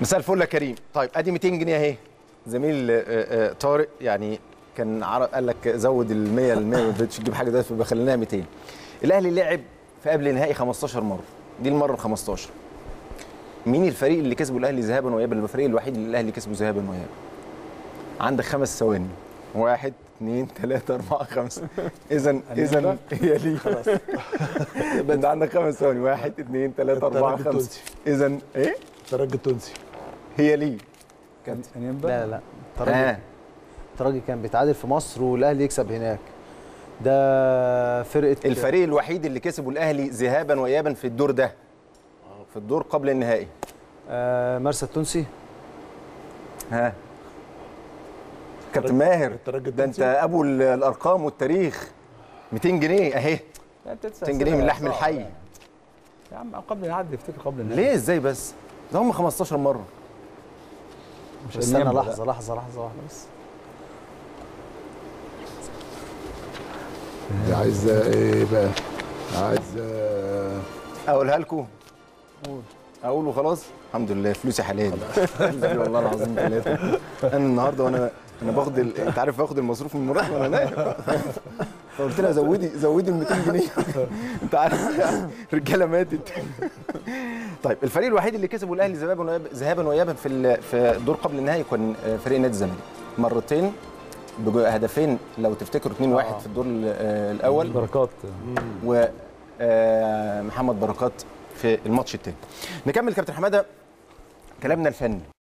مساء الفل يا كريم. طيب ادي 200 جنيه اهي. زميل طارق يعني كان قال لك زود ال 100 ل 100 بتجيب حاجه دلوقتي فبخليناها 200. الاهلي لعب في قبل النهائي 15 مره، دي المره ال 15. مين الفريق اللي كسبه الاهلي ذهابا وايابا؟ الفريق الوحيد اللي الاهلي كسبه ذهابا وايابا. عندك 5 ثواني. 1 2 3 4 5. اذا هي ليك خلاص. انت عندك 5 ثواني. 1 2 3 4 5. اذا ايه؟ الترجي التونسي. هي ليه؟ كانت لا الترجي كان بيتعادل في مصر والاهلي يكسب هناك. ده فرقه الفريق الوحيد اللي كسبه الاهلي ذهابا وايابا في الدور ده، في الدور قبل النهائي. مرسى التونسي. كابتن ماهر ده انت ابو الارقام والتاريخ. 200 جنيه اهي، 200 جنيه من لحم الحي يا عم. قبل العد افتكر قبل النهائي. ليه ازاي بس؟ ده هم 15 مره. مش استنى لحظه لحظه لحظه واحده بس. عايز ايه بقى؟ عايز اقولها لكم؟ قول. اقول وخلاص. الحمد لله فلوسي حلال. الحمد لله والله العظيم 3. انا النهارده وانا باخد انت عارف باخد المصروف من المرتب وانا نايم، فقلت لها زودي ال 200 جنيه انت عارف رجاله ماتت. طيب الفريق الوحيد اللي كسبه الاهلي ذهابا وايابا في الدور قبل النهائي كان فريق نادي الزمالك، مرتين بهدفين لو تفتكروا 2-1 في الدور الاول بركات ومحمد بركات في الماتش الثاني. نكمل كابتن حماده كلامنا الفني